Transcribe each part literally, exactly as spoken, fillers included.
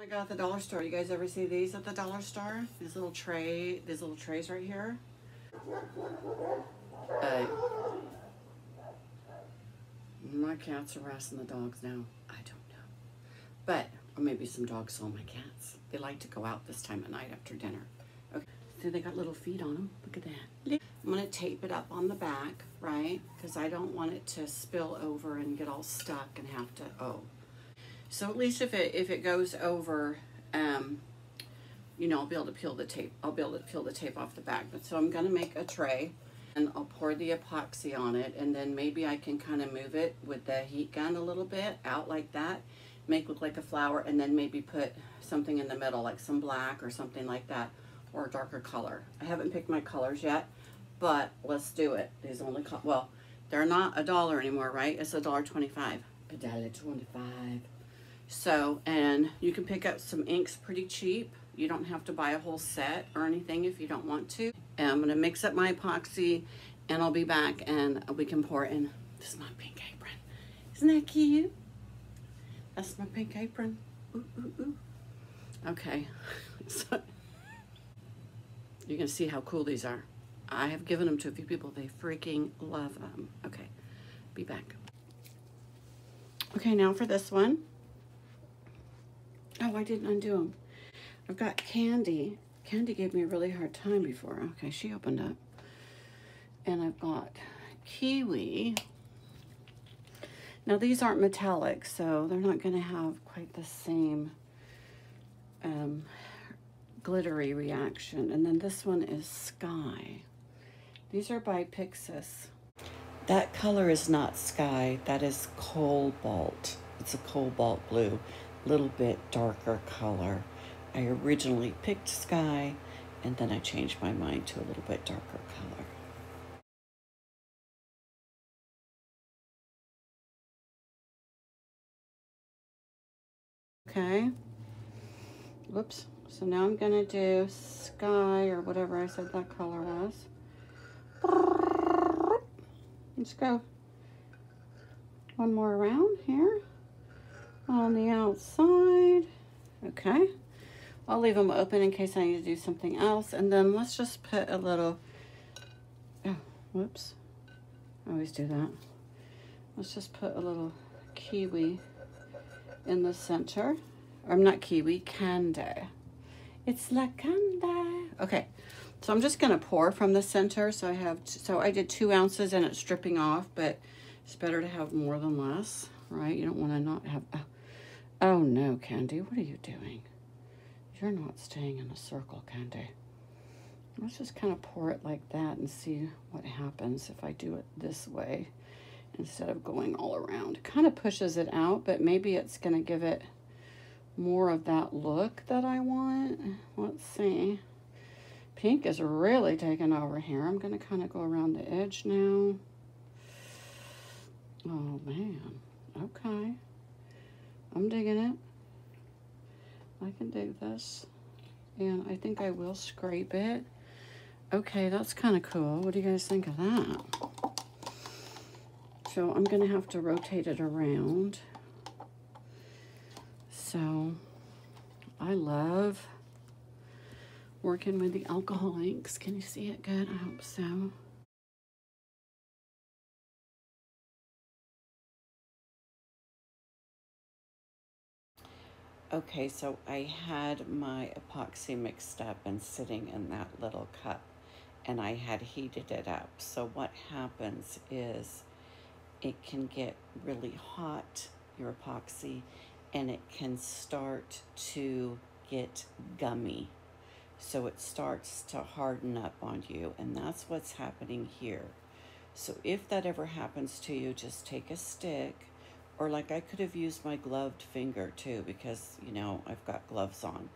I got at the dollar store. You guys ever see these at the dollar store? These little tray, these little trays right here. Uh, my cats are harassing the dogs now. I don't know, but or maybe some dogs saw my cats. They like to go out this time at night after dinner. Okay, so they got little feet on them. Look at that. I'm gonna tape it up on the back, right? Because I don't want it to spill over and get all stuck and have to oh. So at least if it if it goes over, um, you know, I'll be able to peel the tape. I'll be able to peel the tape off the back. But so I'm gonna make a tray, and I'll pour the epoxy on it, and then maybe I can kind of move it with the heat gun a little bit out like that, make it look like a flower, and then maybe put something in the middle, like some black or something like that, or a darker color. I haven't picked my colors yet, but let's do it. These only co well, they're not a dollar anymore, right? It's a dollar twenty-five. A dollar twenty-five. So, and you can pick up some inks pretty cheap. You don't have to buy a whole set or anything if you don't want to. And I'm gonna mix up my epoxy and I'll be back and we can pour in. This is my pink apron. Isn't that cute? That's my pink apron. Ooh, ooh, ooh. Okay. So, you can see how cool these are. I have given them to a few people. They freaking love them. Okay, be back. Okay, now for this one. Oh, I didn't undo them. I've got Candy. Candy gave me a really hard time before. Okay, she opened up. And I've got Kiwi. Now, these aren't metallic, so they're not going to have quite the same um, glittery reaction. And then this one is Sky. These are by Pixiss. That color is not Sky. That is Cobalt. It's a cobalt blue. Little bit darker color. I originally picked Sky and then I changed my mind to a little bit darker color. Okay. Whoops. So now I'm gonna do Sky or whatever I said that color was. Let's go one more round here on the outside. Okay. I'll leave them open in case I need to do something else. And then let's just put a little, oh, whoops. I always do that. Let's just put a little kiwi in the center. Or not kiwi, candy. It's la candy. Okay, so I'm just gonna pour from the center. So I have, so I did two ounces and it's dripping off, but it's better to have more than less, right? You don't wanna not have, oh, oh no, Candy, what are you doing? You're not staying in a circle, Candy. Let's just kind of pour it like that and see what happens if I do it this way instead of going all around. It kind of pushes it out, but maybe it's gonna give it more of that look that I want. Let's see. Pink is really taking over here. I'm gonna kind of go around the edge now. Oh man, okay. I'm digging it. I can do this, and I think I will scrape it. Okay, that's kind of cool. What do you guys think of that? So I'm gonna have to rotate it around. So I love working with the alcohol inks. Can you see it good? I hope so. Okay, so I had my epoxy mixed up and sitting in that little cup, and I had heated it up. So what happens is it can get really hot, your epoxy, and it can start to get gummy. So it starts to harden up on you, and that's what's happening here. So if that ever happens to you, just take a stick. Or like I could have used my gloved finger too, because you know I've got gloves on.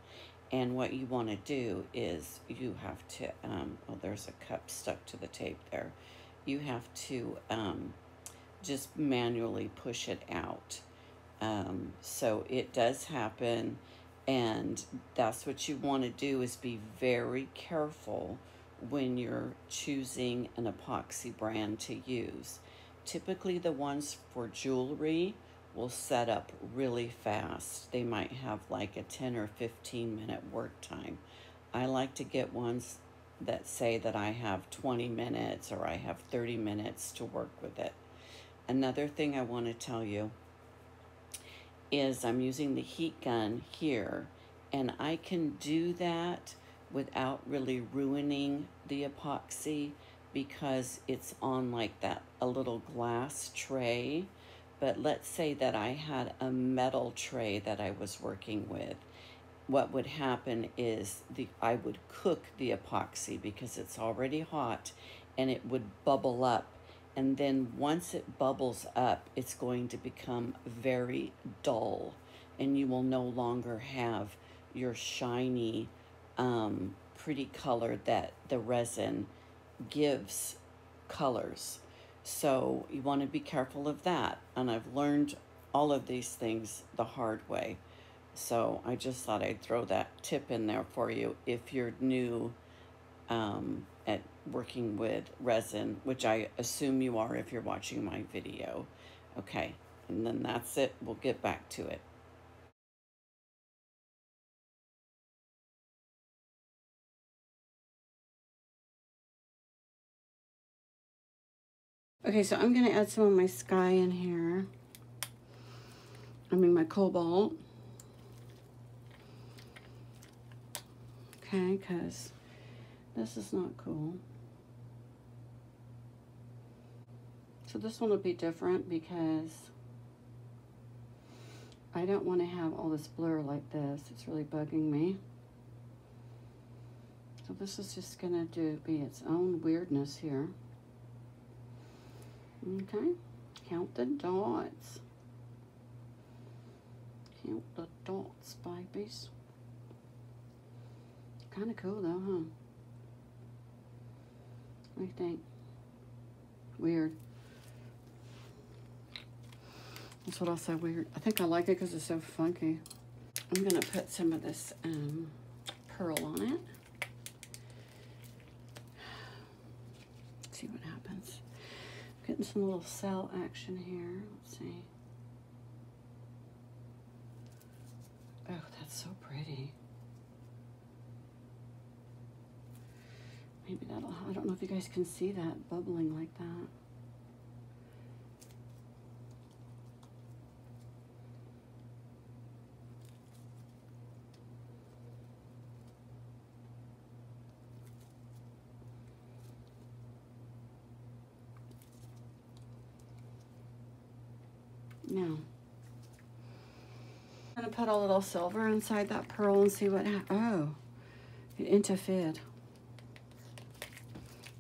And what you want to do is you have to, um, oh, there's a cup stuck to the tape there. You have to um, just manually push it out. Um, so it does happen, and that's what you want to do, is be very careful when you're choosing an epoxy brand to use. Typically the ones for jewelry will set up really fast. They might have like a ten or fifteen minute work time. I like to get ones that say that I have twenty minutes or I have thirty minutes to work with it. Another thing I want to tell you is I'm using the heat gun here, and I can do that without really ruining the epoxy because it's on like that, a little glass tray. But let's say that I had a metal tray that I was working with. What would happen is the I would cook the epoxy because it's already hot, and it would bubble up. And then once it bubbles up, it's going to become very dull, and you will no longer have your shiny, um, pretty color that the resin gives colors. So you want to be careful of that. And I've learned all of these things the hard way. So I just thought I'd throw that tip in there for you if you're new um, at working with resin, which I assume you are if you're watching my video. Okay, and then that's it. We'll get back to it. Okay, so I'm going to add some of my sky in here. I mean my cobalt. Okay, because this is not cool. So this one will be different because I don't want to have all this blur like this. It's really bugging me. So this is just going to do be its own weirdness here. Okay, count the dots. Count the dots, babies. Kind of cool though, huh? What do you think? Weird. That's what I'll say, weird. I think I like it because it's so funky. I'm going to put some of this um, pearl on it. Let's see what happens. Getting some little cell action here. Let's see. Oh, that's so pretty. Maybe that'll, I don't know if you guys can see that bubbling like that. Now, I'm going to put a little silver inside that pearl and see what happens. Oh, it interfered.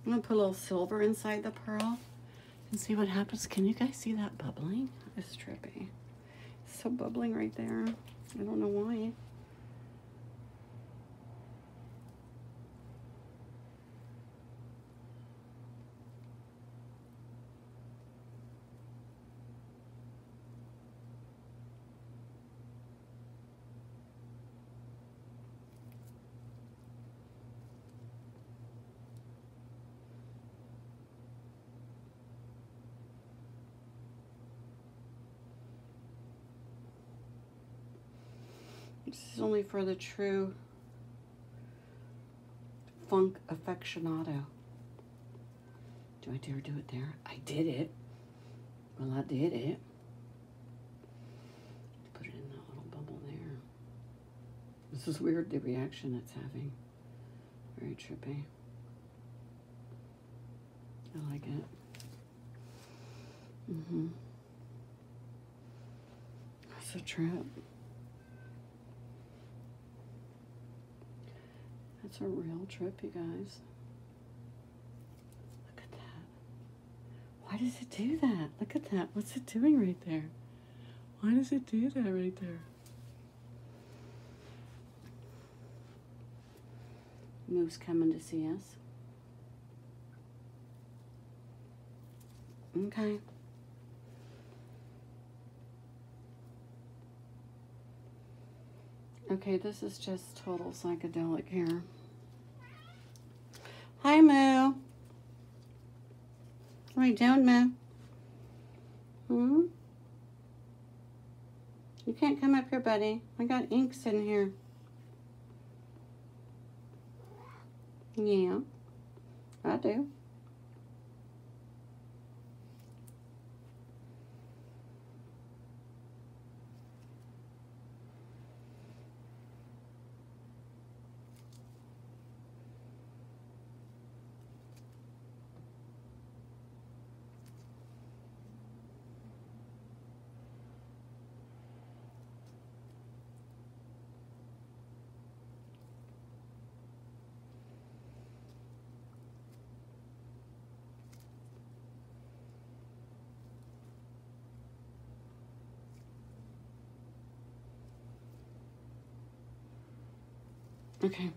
I'm going to put a little silver inside the pearl and see what happens. Can you guys see that bubbling? It's trippy. It's so bubbling right there. I don't know why. This is only for the true funk aficionado. Do I dare do it there? I did it. Well, I did it. Put it in that little bubble there. This is weird, the reaction it's having. Very trippy. I like it. Mm-hmm. That's a trip. It's a real trip, you guys. Look at that. Why does it do that? Look at that. What's it doing right there? Why does it do that right there? Moose coming to see us. Okay. Okay, this is just total psychedelic here. Hi, Moo. What are you doing, Moo? Hmm? You can't come up here, buddy. I got inks in here. Yeah, I do. Okay,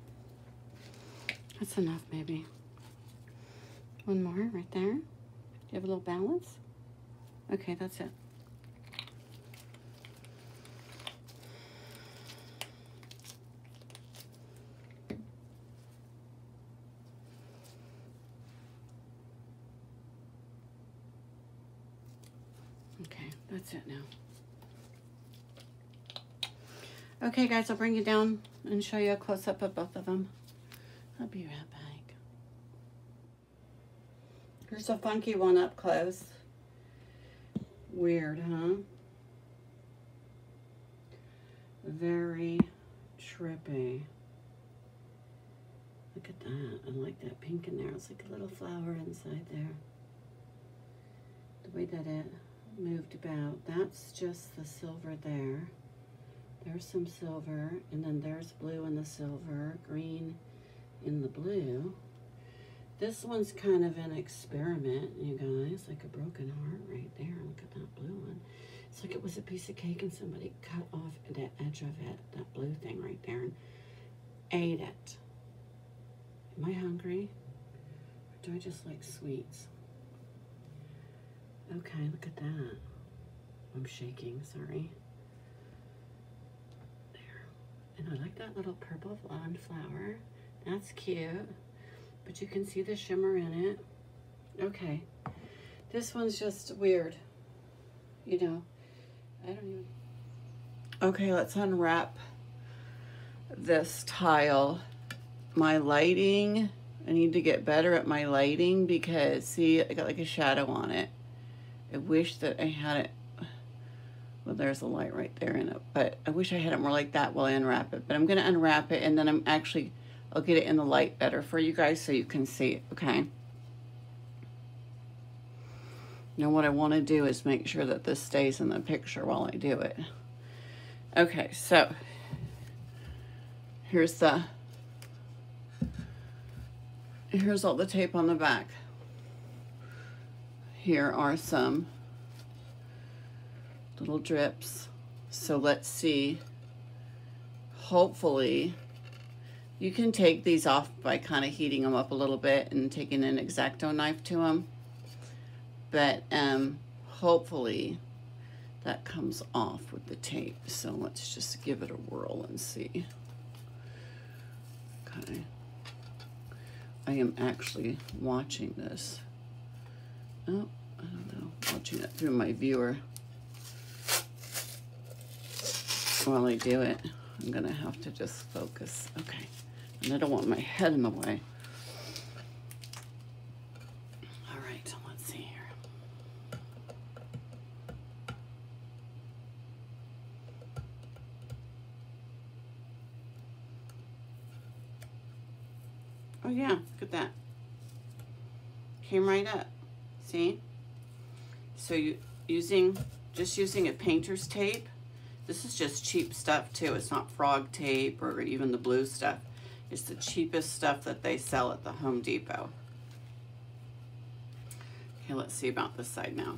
that's enough, baby. One more right there. Do you have a little balance? Okay, that's it. Okay, that's it now. Okay, guys, I'll bring you down and show you a close-up of both of them. I'll be right back. Here's a funky one up close. Weird, huh? Very trippy. Look at that. I like that pink in there. It's like a little flower inside there. The way that it moved about. That's just the silver there. There's some silver, and then there's blue in the silver, green in the blue. This one's kind of an experiment, you guys, like a broken heart right there. Look at that blue one. It's like it was a piece of cake and somebody cut off the edge of it, that blue thing right there, and ate it. Am I hungry? Or do I just like sweets? Okay, look at that. I'm shaking, sorry. And I like that little purple blonde flower. That's cute, but you can see the shimmer in it. Okay, this one's just weird. You know, I don't even. Okay, let's unwrap this tile. My lighting, I need to get better at my lighting because see, I got like a shadow on it. I wish that I had it. Well, there's a light right there in it, but I wish I had it more like that while I unwrap it. But I'm going to unwrap it, and then I'm actually, I'll get it in the light better for you guys so you can see it, okay? Now what I want to do is make sure that this stays in the picture while I do it. Okay, so here's the, here's all the tape on the back. Here are some little drips. So let's see. Hopefully you can take these off by kind of heating them up a little bit and taking an X-Acto knife to them. But um, hopefully that comes off with the tape. So let's just give it a whirl and see. Okay. I am actually watching this. Oh, I don't know. Watching it through my viewer. While I do it, I'm gonna have to just focus. Okay, and I don't want my head in the way. All right, let's see here. Oh yeah, look at that. Came right up, see? So you using, just using a painter's tape. This is just cheap stuff too. It's not frog tape or even the blue stuff. It's the cheapest stuff that they sell at the Home Depot. Okay, let's see about this side now.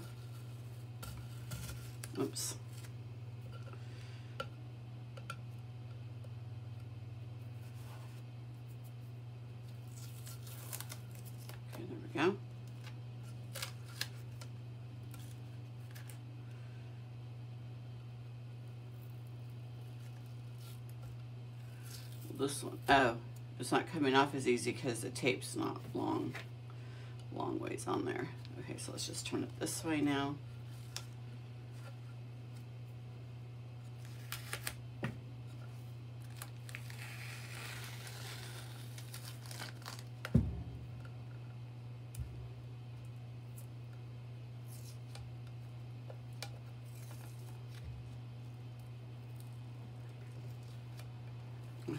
Oops. Okay, there we go. This one, oh, it's not coming off as easy because the tape's not long, long ways on there. Okay, so let's just turn it this way now.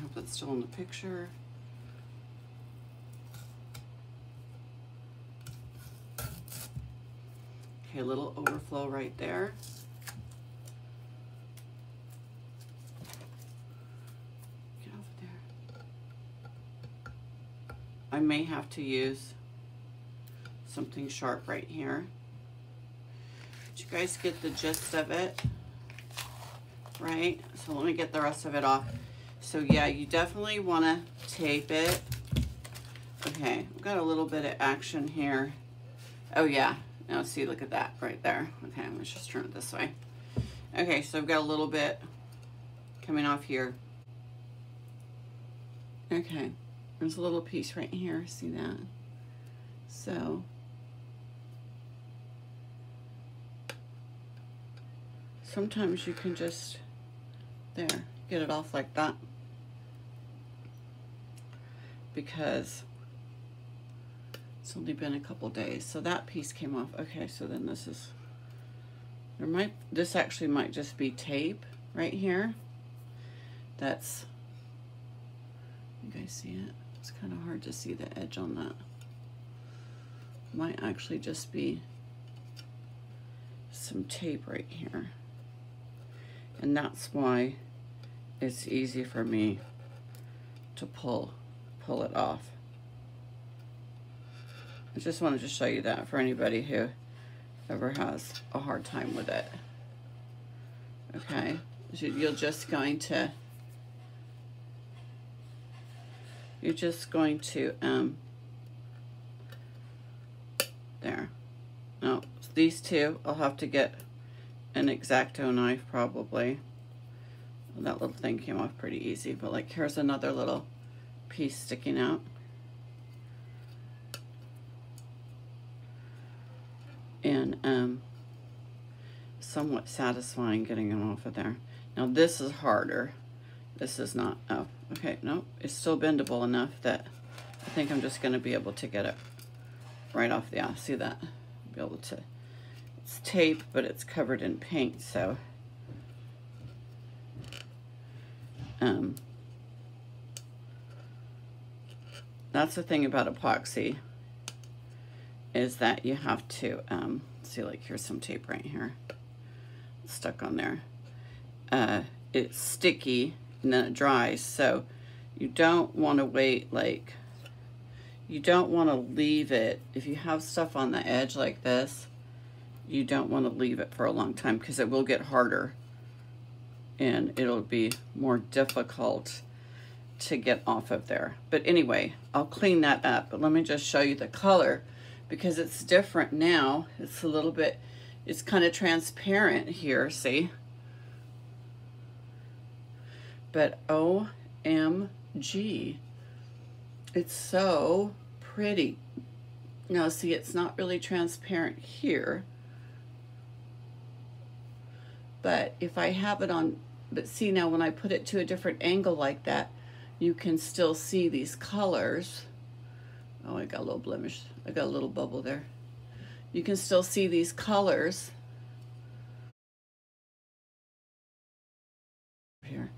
hope that's still in the picture. Okay, a little overflow right there. Get off of there. I may have to use something sharp right here. Did you guys get the gist of it? Right? So let me get the rest of it off. So yeah, you definitely want to tape it. Okay, I've got a little bit of action here. Oh yeah. Now see, look at that right there. Okay, let's just turn it this way. Okay, so I've got a little bit coming off here. Okay, there's a little piece right here, see that? So, sometimes you can just, there, get it off like that. Because it's only been a couple days, so that piece came off. Okay, so then this is, there might, this actually might just be tape right here. That's, you guys see it? It's kind of hard to see the edge on that. Might actually just be some tape right here. And that's why it's easy for me to pull, pull it off. I just wanted to show you that for anybody who ever has a hard time with it. Okay, you're just going to, you're just going to, um, there. Now, these two, I'll have to get an X-Acto knife probably. That little thing came off pretty easy, but like here's another little piece sticking out. And um, somewhat satisfying getting it off of there. Now this is harder. This is not, oh, okay, no, it's still bendable enough that I think I'm just gonna be able to get it right off the, yeah, see that? Be able to, it's tape, but it's covered in paint, so. Um, that's the thing about epoxy. Is that you have to, um, see, like here's some tape right here, it's stuck on there. Uh, it's sticky and then it dries, so you don't want to wait, like, you don't want to leave it, if you have stuff on the edge like this, you don't want to leave it for a long time because it will get harder and it'll be more difficult to get off of there. But anyway, I'll clean that up, but let me just show you the color. Because it's different now. It's a little bit, it's kind of transparent here, see? But O M G, it's so pretty. Now see, it's not really transparent here, but if I have it on, but see now when I put it to a different angle like that, you can still see these colors. Oh, I got a little blemish. I got a little bubble there. You can still see these colors here.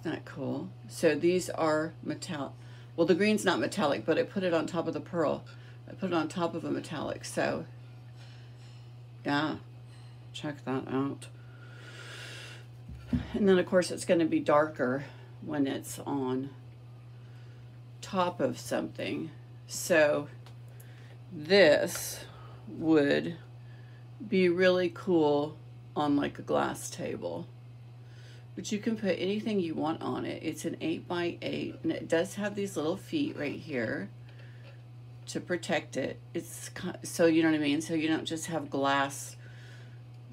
Isn't that cool? So these are metallic. Well, the green's not metallic, but I put it on top of the pearl. I put it on top of a metallic. So yeah, check that out. And then of course it's going to be darker when it's on top of something. So this would be really cool on like a glass table, but you can put anything you want on it. It's an eight by eight and it does have these little feet right here to protect it. It's so, you know what I mean? So you don't just have glass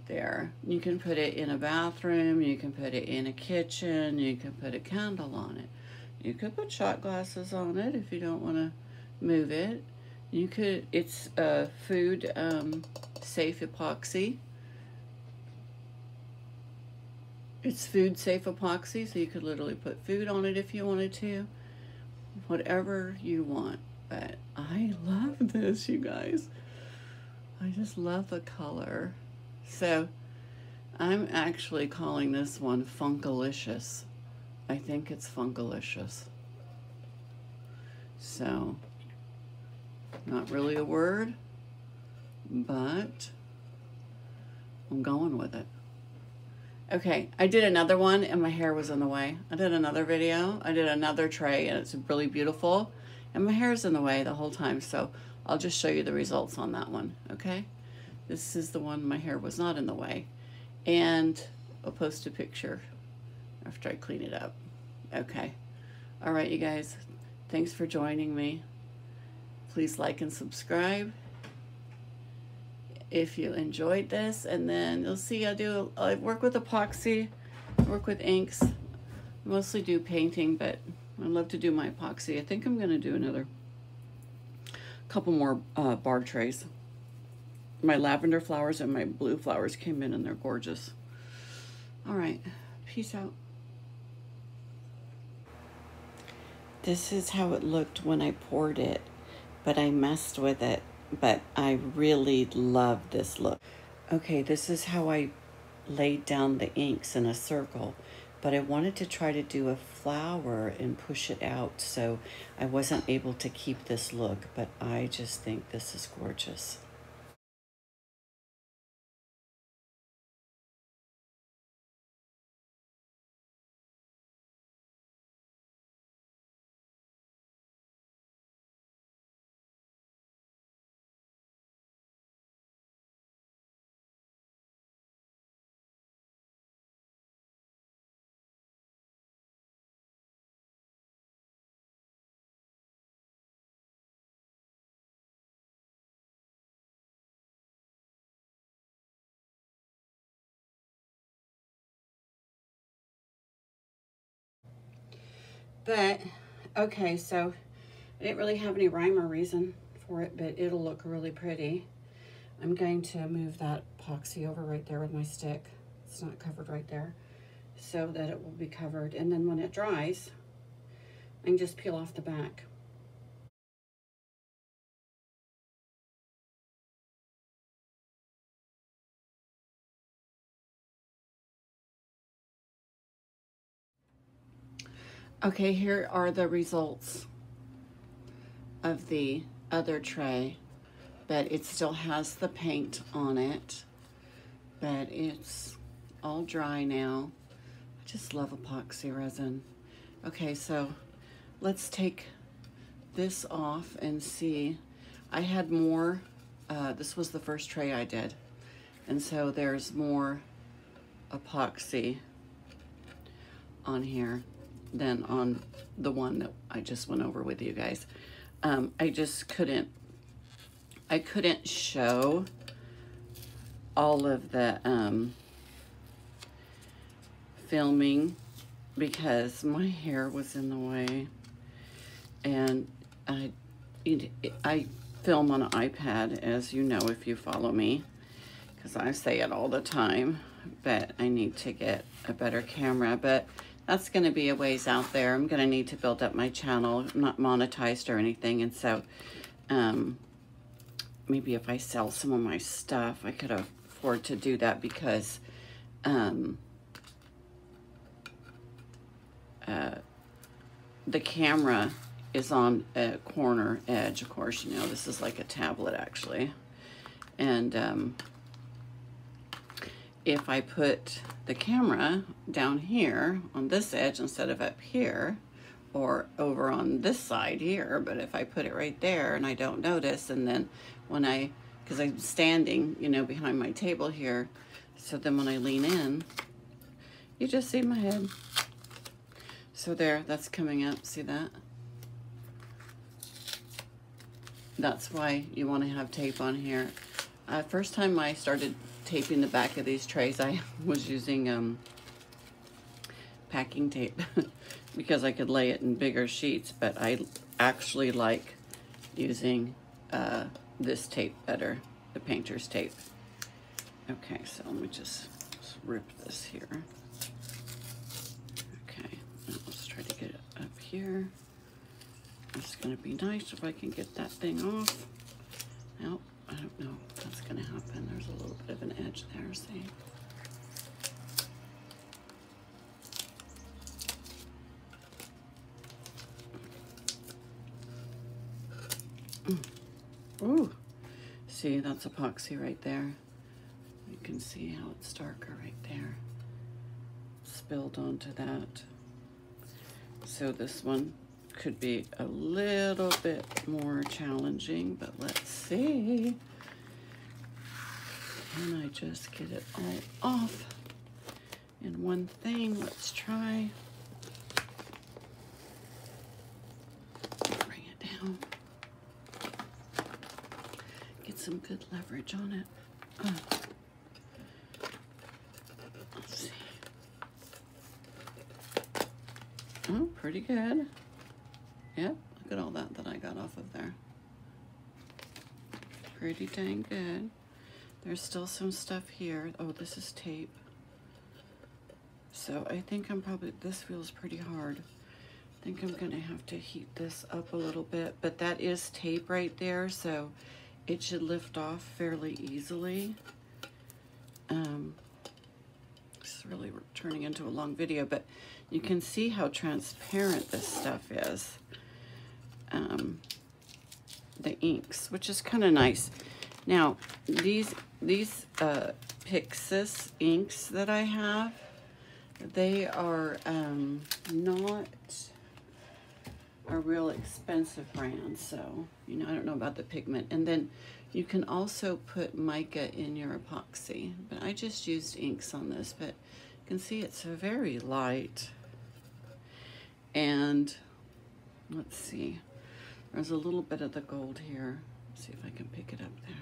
there. You can put it in a bathroom, you can put it in a kitchen, you can put a candle on it. You could put shot glasses on it if you don't want to move it. You could, it's a uh, food um, safe epoxy. It's food safe epoxy, so you could literally put food on it if you wanted to. Whatever you want, but I love this, you guys. I just love the color. So I'm actually calling this one Funkalicious. I think it's Fungalicious. So, not really a word, but I'm going with it. Okay, I did another one and my hair was in the way. I did another video, I did another tray, and it's really beautiful. And my hair's in the way the whole time, so I'll just show you the results on that one, okay? This is the one my hair was not in the way. And I'll post a picture after I clean it up. Okay. All right, you guys, thanks for joining me. Please like and subscribe if you enjoyed this. And then you'll see I do, I work with epoxy, work with inks, I mostly do painting, but I love to do my epoxy. I think I'm gonna do another couple more uh, bar trays. My lavender flowers and my blue flowers came in and they're gorgeous. All right, peace out. This is how it looked when I poured it, but I messed with it. But I really love this look. Okay, this is how I laid down the inks in a circle, but I wanted to try to do a flower and push it out, so I wasn't able to keep this look, but I just think this is gorgeous. But, okay, so I didn't really have any rhyme or reason for it, but it'll look really pretty. I'm going to move that epoxy over right there with my stick. It's not covered right there, so that it will be covered. And then when it dries, I can just peel off the back. Okay, here are the results of the other tray, but it still has the paint on it, but it's all dry now. I just love epoxy resin. Okay, so let's take this off and see. I had more, uh, this was the first tray I did, and so there's more epoxy on here than on the one that I just went over with you guys. Um, I just couldn't, I couldn't show all of the um, filming because my hair was in the way, and I, it, I film on an iPad, as you know if you follow me, because I say it all the time, but I need to get a better camera. But that's gonna be a ways out there. I'm gonna need to build up my channel. I'm not monetized or anything, and so um, maybe if I sell some of my stuff, I could afford to do that because um, uh, the camera is on a corner edge, of course, you know, this is like a tablet actually. And um, if I put the camera down here on this edge instead of up here or over on this side here, but if I put it right there and I don't notice, and then when I, because I'm standing, you know, behind my table here, so then when I lean in, you just see my head. So there, that's coming up, see that? That's why you want to have tape on here. Uh, first time I started taping the back of these trays, I was using um, packing tape because I could lay it in bigger sheets, but I actually like using uh, this tape better, the painter's tape. Okay, so let me just, just rip this here. Okay, let's try to get it up here. It's gonna be nice if I can get that thing off. Nope. I don't know if that's gonna happen. There's a little bit of an edge there, see? Ooh, see, that's epoxy right there. You can see how it's darker right there. Spilled onto that. So this one could be a little bit more challenging, but let's see. Can I just get it all off in one thing? Let's try. Bring it down. Get some good leverage on it. Oh. Oh, pretty good. Yep, look at all that that I got off of there. Pretty dang good. There's still some stuff here. Oh, this is tape. So I think I'm probably, this feels pretty hard. I think I'm gonna have to heat this up a little bit, but that is tape right there, so it should lift off fairly easily. Um, it's really turning into a long video, but you can see how transparent this stuff is. Um, the inks, which is kind of nice. Now, these these uh, Pixiss inks that I have, they are um, not a real expensive brand. So, you know, I don't know about the pigment. And then you can also put mica in your epoxy. But I just used inks on this, but you can see it's very light. And let's see, there's a little bit of the gold here. Let's see if I can pick it up there.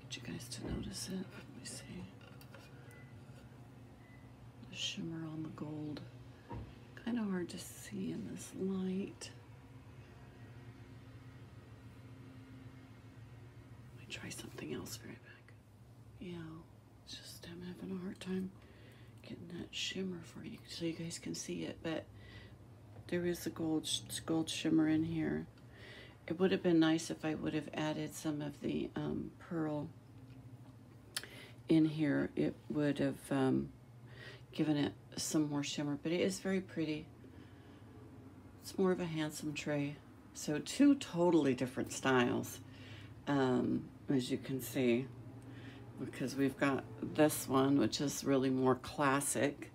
Get you guys to notice it. Let me see. The shimmer on the gold. Kind of hard to see in this light. I try something else right back. Yeah, it's just I'm having a hard time getting that shimmer for you so you guys can see it, but there is a gold, gold shimmer in here. It would have been nice if I would have added some of the um, pearl in here. It would have um, given it some more shimmer, but it is very pretty. It's more of a handsome tray. So two totally different styles, um, as you can see, because we've got this one, which is really more classic.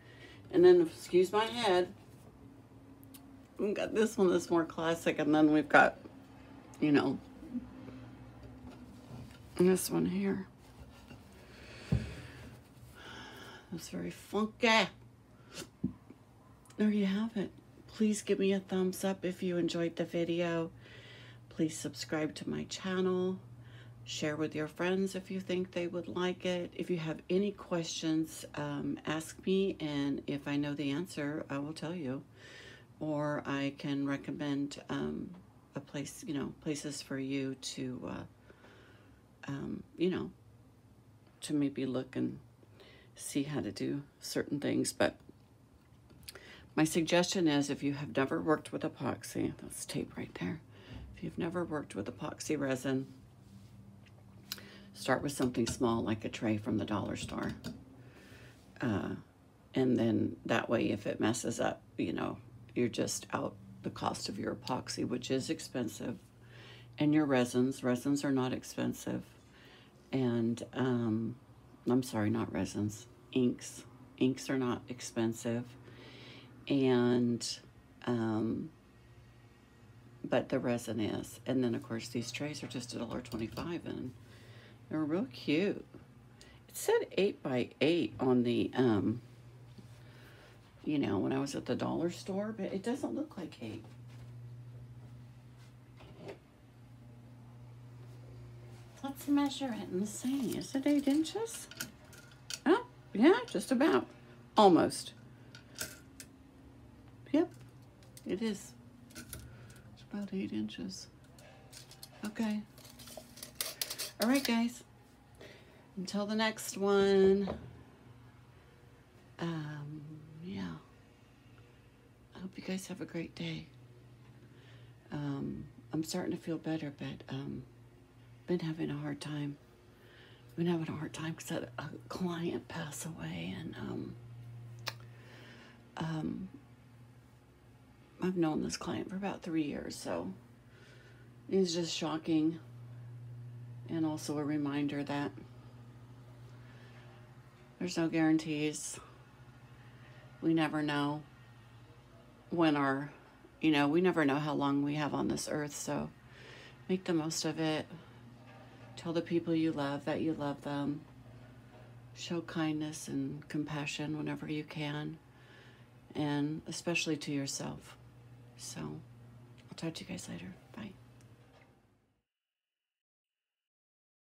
And then, excuse my head, we've got this one that's more classic, and then we've got, you know, this one here. It's very funky. There you have it. Please give me a thumbs up if you enjoyed the video. Please subscribe to my channel. Share with your friends if you think they would like it. If you have any questions, um, ask me, and if I know the answer, I will tell you. Or I can recommend um, a place, you know, places for you to, uh, um, you know, to maybe look and see how to do certain things. But my suggestion is, if you have never worked with epoxy, that's tape right there. If you've never worked with epoxy resin, start with something small like a tray from the dollar store. Uh, and then that way, if it messes up, you know, you're just out the cost of your epoxy, which is expensive, and your resins. Resins are not expensive. And um, I'm sorry, not resins, inks. Inks are not expensive. And, um, but the resin is. And then of course these trays are just a dollar twenty-five, and they're real cute. It said eight by eight on the, um, you know, when I was at the dollar store, but it doesn't look like eight. Let's measure it and see. Is it eight inches? Oh, yeah, just about. Almost. Yep, it is. It's about eight inches. Okay. All right, guys. Until the next one. Um, yeah. I hope you guys have a great day. Um, I'm starting to feel better, but um, been having a hard time. Been having a hard time because I had a client pass away, and um, um. I've known this client for about three years, so it's just shocking and also a reminder that there's no guarantees. We never know when our, you know, we never know how long we have on this earth, so make the most of it. Tell the people you love that you love them. Show kindness and compassion whenever you can, and especially to yourself. So I'll talk to you guys later. Bye.